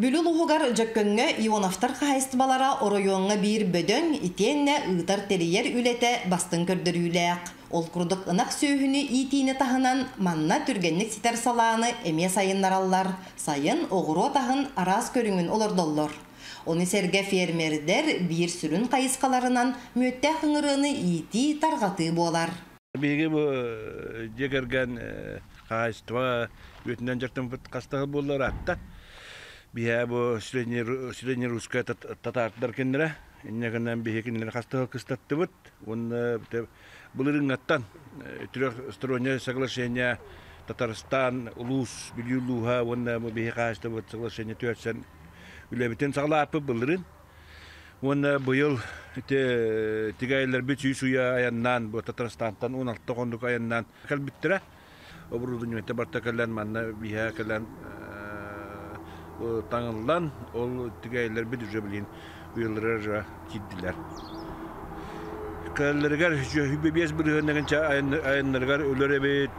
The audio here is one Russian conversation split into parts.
Бүлүлүгөр жөккөнгө ионафтар хайыстыбалара ороюонга бир бөдөң итенне ыытар терийер үлете бастын көрдөрүүлээх. Ол курдук ынак сөөхүнү иитиине тахынан манна түргенник ситер салааны эме сайыннараллар. Сайын огуру тахын араас көрүңүн олордоллор. Оны серге фермердер бир сүрүн кайыскаларынан мөттө кыңырыны иити таргаты болар. Беге бу жегерген кайыстыба өтүнөн жыртын кастыгы болор атта. Бия бу среднерусская татардар кендере, иннекеннен бие кендере хастыгы кыстатты бут. Он булырынгаттан трехстороннее соглашение Татарстан, улус, Вилюйга, он бие хастыгы бут соглашение төрсен үлебитен саглаапы булырын. Он буйыл тигайлер бүтсүй суя аяннан, бу Татарстантан 16 кондук аяннан калбиттере. Обрудуньмете бартакалан манна бие калан таңылдан ол тигайлер бит уже билин уйлырар киддилер. Калларгар жүбе бес бир генче айнларгар өлөр бит,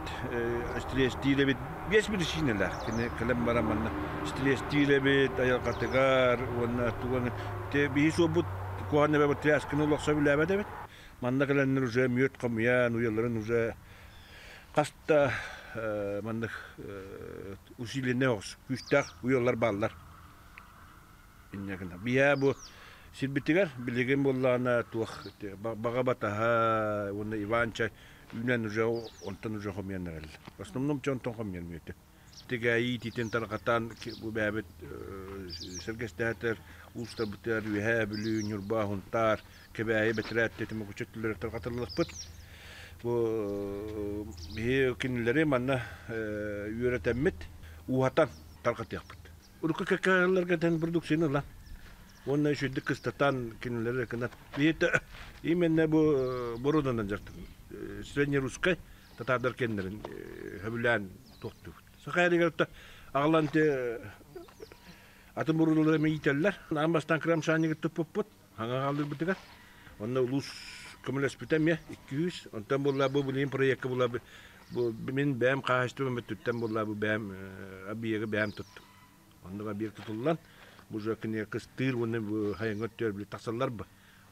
стресс тиле бит, бес бир шинелер. Кине калам бараманна стресс тиле бит, аялкатыгар, онна туган те бисо бут куанне бе тряс кинулок сөйлөбө деп. Манда каланнар уже мөт камян уйларын уже каста мандык усилене ос күчтәк уйлар баллар. Иннегендә бия бу сирбитигәр билеген буллана тух бага батаха уны Иван-чай үлнән уже онтан уже хомяннар. В основном чонтон хомян мөте. Тигаи титен таргатан бу бәбет сергестәтер уста бутәр юһәблү нурбаһун тар кебәи бетрәт тетем күчәтләр таргатырлык бит. Бу кинлери манна үйрәтәммит уһатан таркат япты. Уркы кәкәләргә тән продукцияны ла. Онна ише дикстатан кинлери кенә. Бите именно бу бурудан җырты. Среднерусская татардар кинлерин һәбүлән тохты. Сахайрыгә агланты аты бурулары мәйтәлләр. Намастан крамшаныгы туппут. Аңа халды битегә. Онна улус Коммунальный питам я 200, он там был лабу блин проект был лабу, блин бэм качество мы тут там был лабу бэм, объект бэм тут, он на объект тут лан, уже к ней костыль, он не хаянготер блин тасалларба,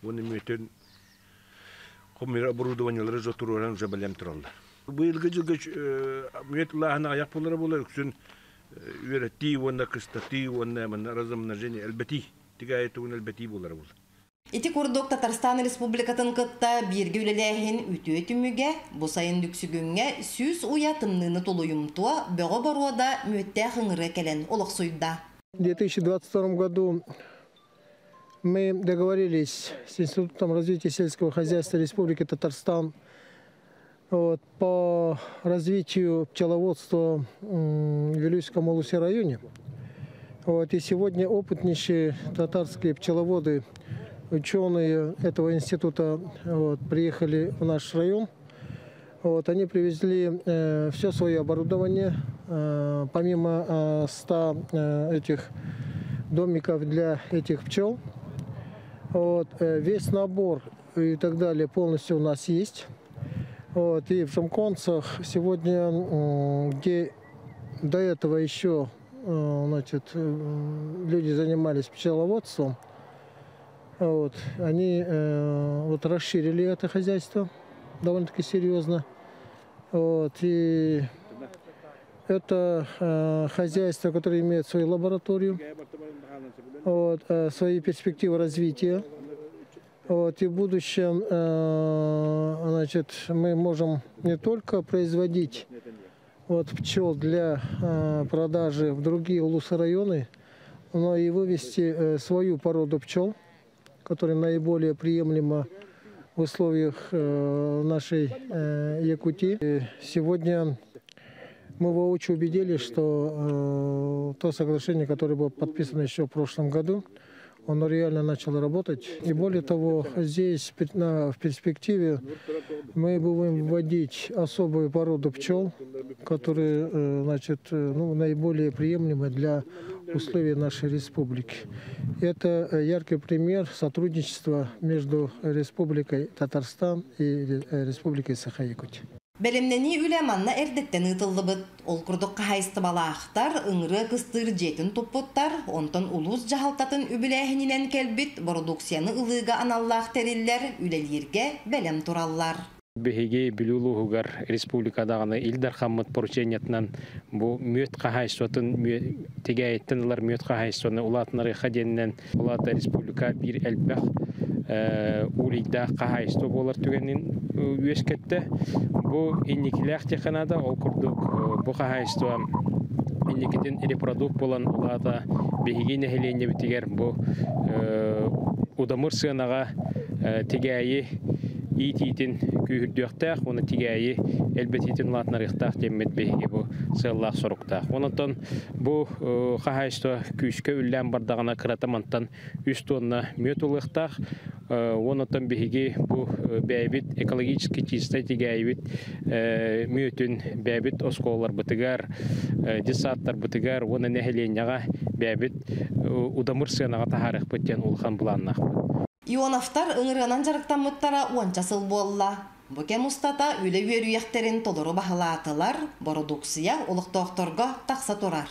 он не метет, комир оборудование лежит туруран уже блин тролл. Был гажугач, мет лахна я полара была, ксун верти, он на костати, он на размножение эльбати, тигай это он эльбати полара была. Эти курдук Татарстан Республикатын кытта бирге үлелэхин үтөө түмүгэ, бу сайын дүксүгүнгө сүз уятымныны толуюмтуа бөгө баруада мөттө хыңыры келен олоксуйда. В 2022 году мы договорились с Институтом развития сельского хозяйства Республики Татарстан по развитию пчеловодства в Вилюйском улусе районе. И сегодня опытнейшие татарские пчеловоды ученые этого института приехали в наш район. Они привезли все свое оборудование. Помимо 100 этих домиков для этих пчел. Весь набор и так далее полностью у нас есть. И в Самконцах сегодня, где до этого еще люди занимались пчеловодством, они расширили это хозяйство довольно-таки серьезно. И это хозяйство, которое имеет свою лабораторию, свои перспективы развития. И в будущем мы можем не только производить пчел для продажи в другие улусы-районы, но и вывести свою породу пчел, которая наиболее приемлема в условиях нашей Якутии. Сегодня мы воочию убедились, что то соглашение, которое было подписано еще в прошлом году, оно реально начало работать. И более того, здесь в перспективе мы будем вводить особую породу пчел, которые наиболее приемлемы для условий нашей республики. Это яркий пример сотрудничества между Республикой Татарстан и Республикой Саха-Якутия. Бәлемнәне үләманна әрдеттен ытыллыбыт. Ол күрдіққа хайсты бала ақтар, ыңры кыстыр жетін топпоттар, онтан улус жағалтатын үбіләхінінен кәлбіт, продукцияны ұлыға аналлақ тәреллер, үләлерге бәлем тураллар. Бігеге білулуғығар республикадағаны илдар қаммыт поручениятынан бұл мөтқа хайсуатын, тегәйеттінілер мөтқа хайсуаны ұлатынары қаденінен ұлаты республика бір әлбәқ улейді қахайсты болар түгенін өскетті. Бұл иннекілі әқтеқанада ол күрдік бұл қахайсты иннекетін репродукт болан ұлаты бігеге нәхелене бітігер бұл ұдамыр сығанаға тегәйі Ититин күйірдіқтақ, оны тегайы әлбететін латынарықтақ деммет бейге бұл сайлақ сұрықтақ. Онытын бұл қағайсты күйшкі үллән бардағына қыратаманттан 3 тонна мөт ұлықтақ. Онытын бейге бұл бәйбет экологически чисті тегайбет мөтін бәйбет осқолар бұтығар, десаттар бұтығар, оны нәхеленеға бәйбет ұдамыр сынаға тағарық бұттен ұлған бұланнақ. Ионафтар ыңырғанан жарықтан мұттара уанчасыл болла. Бүкен ұстата үлі өріяқтерін толыру бағыла атылар, бородуксия олық тоқторға тақса тұрар.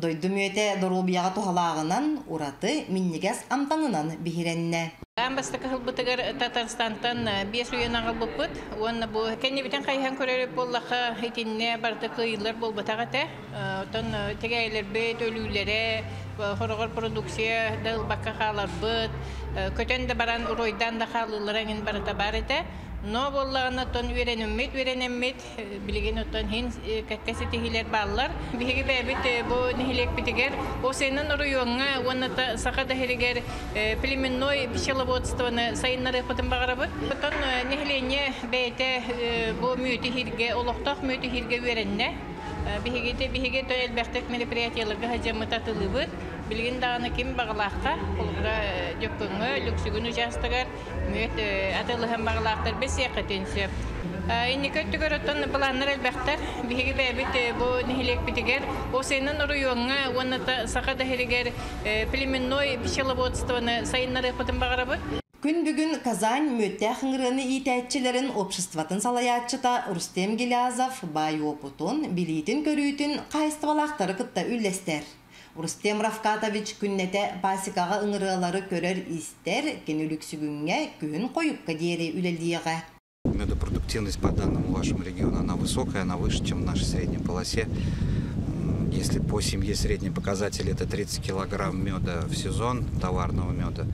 Дойды мөте дұру бияға тұғалағынан, ұраты миннегәс амтанынан бейіренне. Амбасты қағыл бұтығыр Татарстантан бес үйен ағыл бұппыт. Оны бұл кәне бітен қайхан көреріп боллақы етінне барды қиылыр бол бұтаға тә. Тон тегәйлер бет, өлілері, хорығыр продукция, дыл баққа қалар бұт. Көтен де баран уройдан да қалылырыңын барыта бар еті. Но боллағына тон верен өммет, білген оттан хен кәткәсі тегілер балылар. Бігігі бәбіт бұл нехелек бітігер. Осайнын районға, оны сақа да херігер племенной пищеловодствоны сайыннары қытын бағара бұд. Бұтын нехелене бәйті бұл мөті херге, олықтақ мөті херге веренне. Бігігі де бігігі тон әлбәқтік мероприятияларға хаземы татылы бұд. Білген дағаны кем бағылаққа, қолғыра дөккіңі, лүксігіні жастығыр, мүйет атылығын бағылақтар біз еқетенсіп. Инне көттігір оттан бұланнар әлбәқтар, бігігі бәбіт бұл нехелек бітігер. Осайнын районға, оны сақа да херігер племенной пищеловодствоны сайыннары қытын бағара бұд. Күн бүгін Казань мөтті қыңырыны итәтчілерін обществатын салаятчыта Рустем Гелязов бай опытын, білейтін көрійтін қайыстығалақтары қытта үллестер. Рустем Равкатович күннәте пасикаға ыңырылары көрер истер, кеніліксі күнге күн қойып кәдері үлелдіға. Медопродуктивность по данным вашему региону, она высокая, она выше, чем в нашей средней полосе. Если по семье средний показатель это 30 килограмм меда в сезон, товарного меда,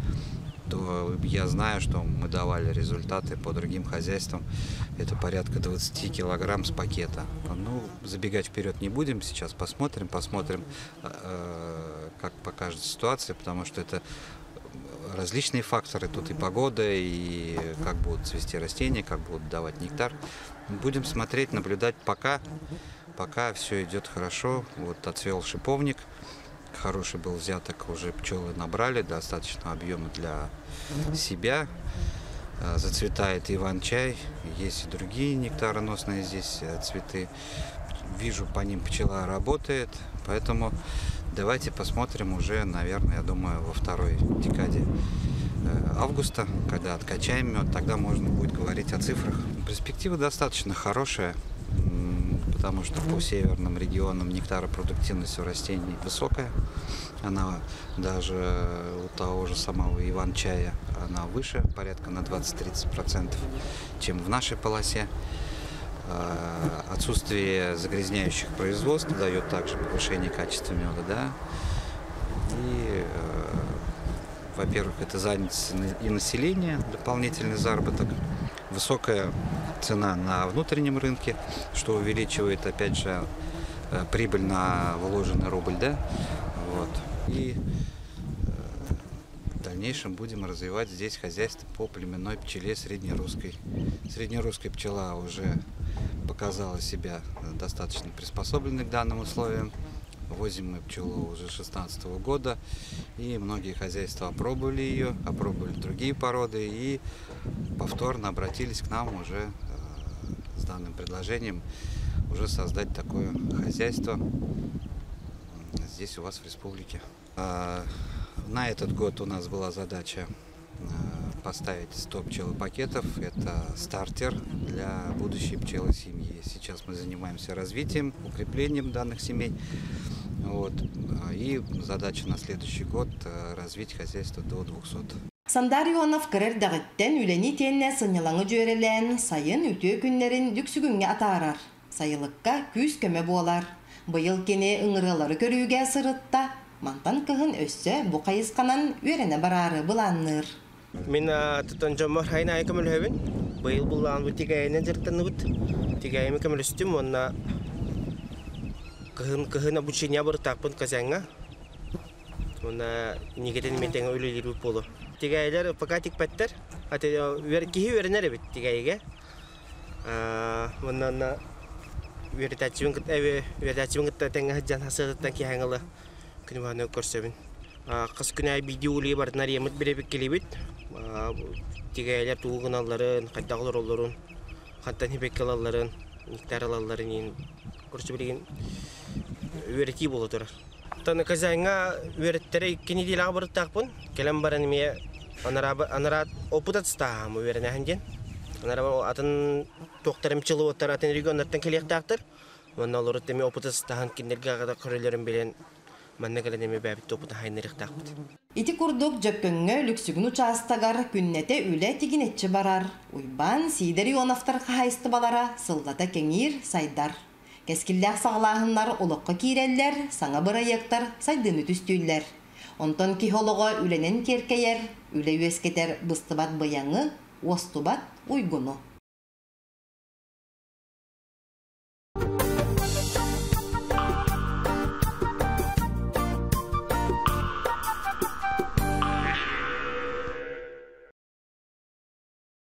то я знаю, что мы давали результаты по другим хозяйствам. Это порядка 20 килограмм с пакета. Ну, забегать вперед не будем, сейчас посмотрим, как покажет ситуация, потому что это различные факторы. Тут и погода, и как будут цвести растения, как будут давать нектар. Будем смотреть, наблюдать, пока все идет хорошо. Вот отцвел шиповник. Хороший был взяток, уже пчелы набрали достаточно объема для себя. Зацветает иван-чай, есть и другие нектароносные здесь цветы. Вижу, по ним пчела работает, поэтому давайте посмотрим уже, наверное, я думаю, во второй декаде августа, когда откачаем мед, тогда можно будет говорить о цифрах. Перспектива достаточно хорошая. Потому что по северным регионам нектаропродуктивность у растений высокая. Она даже у того же самого иван-чая она выше, порядка на 20-30%, чем в нашей полосе. Отсутствие загрязняющих производств дает также повышение качества меда. Да? И, во-первых, это занятость и население, дополнительный заработок. Высокая цена на внутреннем рынке, что увеличивает, опять же, прибыль на вложенный рубль, да? Вот. И в дальнейшем будем развивать здесь хозяйство по племенной пчеле среднерусской. Среднерусская пчела уже показала себя достаточно приспособленной к данным условиям. Возим мы пчелу уже 16-го года, и многие хозяйства опробовали ее, опробовали другие породы, и повторно обратились к нам уже с данным предложением уже создать такое хозяйство здесь у вас в республике. На этот год у нас была задача поставить 100 пчелопакетов. Это стартер для будущей пчелосемьи. Сейчас мы занимаемся развитием, укреплением данных семей. Вот. И задача на следующий год – развить хозяйство до 200. Сандарионов кырырдагыттен үлени тенне сынылаңы жөрелен, сайын үтө күннерин дүксүгүнгө атарар. Сайылыкка күз көмө болар. Быйыл кене ыңырылары көрүүгө сырытта, мантан кыгын өссө бу кайысканан үйрене барары буланныр. Мен тутан жомор хайна айкымыл хөвін. Быйыл булан бүтигайынан жырттаны бүт. Тигайым көмөл үстім, онна кыгын обучение бұртақпын казанға. Онна негеден метен өйлелер бүт болу. Тигайлер пока тик паттер, а те веркихи вернеры бит тигайге. Вон на вертачивинг-то тенгах джанхасер танки хангала книвану корсевин. Каскуня бидиули барнари мут беребекили бит. Тигайлер тугуналларын, хаттаглоролларын, хаттанибекалалларын, никтаралалларын корсевин верки болотора. Таны казанга вертерей кинидила бартакпун. Келембаран мне анарат опытат стам уверенный хандин. Анарат атан доктором челу атан регионар танкелех доктор. Вон налорот мне опытат стам киндергага коррелером билен. Маннегалеме бабит опыта хайнерех докт. Ити курдок жаккенге люксигну частагар күннете үлетигинетче барар. Уйбан сидерион автарха хайстабалара сылдата кеңир сайдар. Кескиллер саглаһыннар улукка киреллер, саңа быраяктар сайдыны түстүйлер. Онтон кихолого үленен керкейер, үле өскетер быстыбат быяңы, остубат уйгуну.